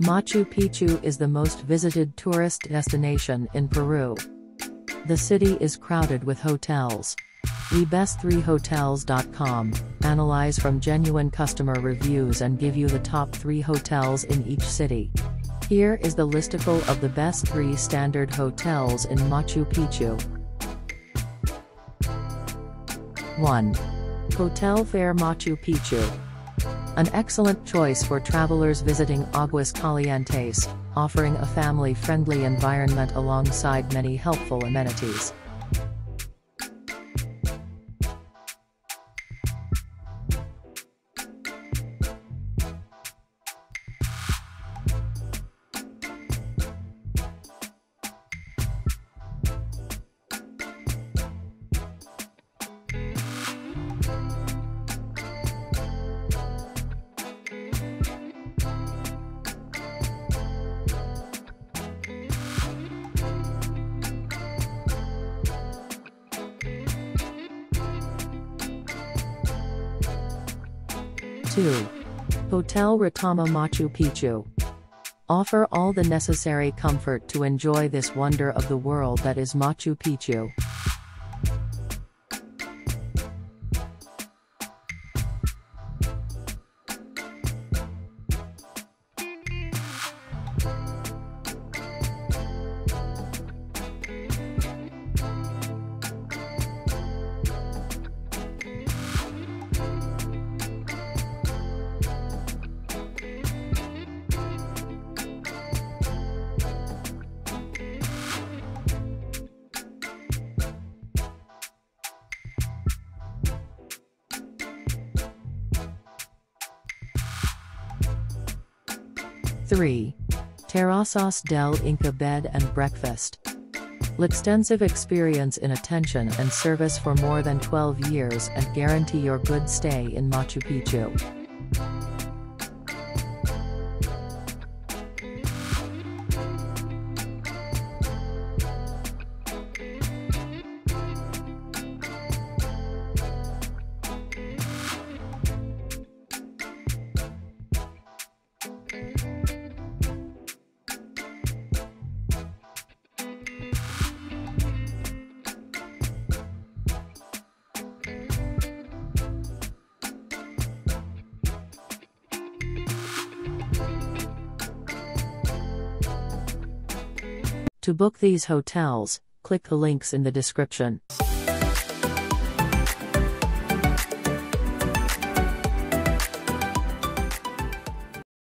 Machu Picchu is the most visited tourist destination in Peru. The city is crowded with hotels. We best3hotels.com analyze from genuine customer reviews and give you the top 3 hotels in each city. Here is the listicle of the best 3 standard hotels in Machu Picchu. 1. Hotel Ferre Machu Picchu. An excellent choice for travelers visiting Aguas Calientes, offering a family-friendly environment alongside many helpful amenities. 2. Hotel Retama Machu Picchu. Offer all the necessary comfort to enjoy this wonder of the world that is Machu Picchu. 3. Terrazas del Inca Bed and Breakfast. L'extensive experience in attention and service for more than 12 years and guarantee your good stay in Machu Picchu. 4. To book these hotels, click the links in the description.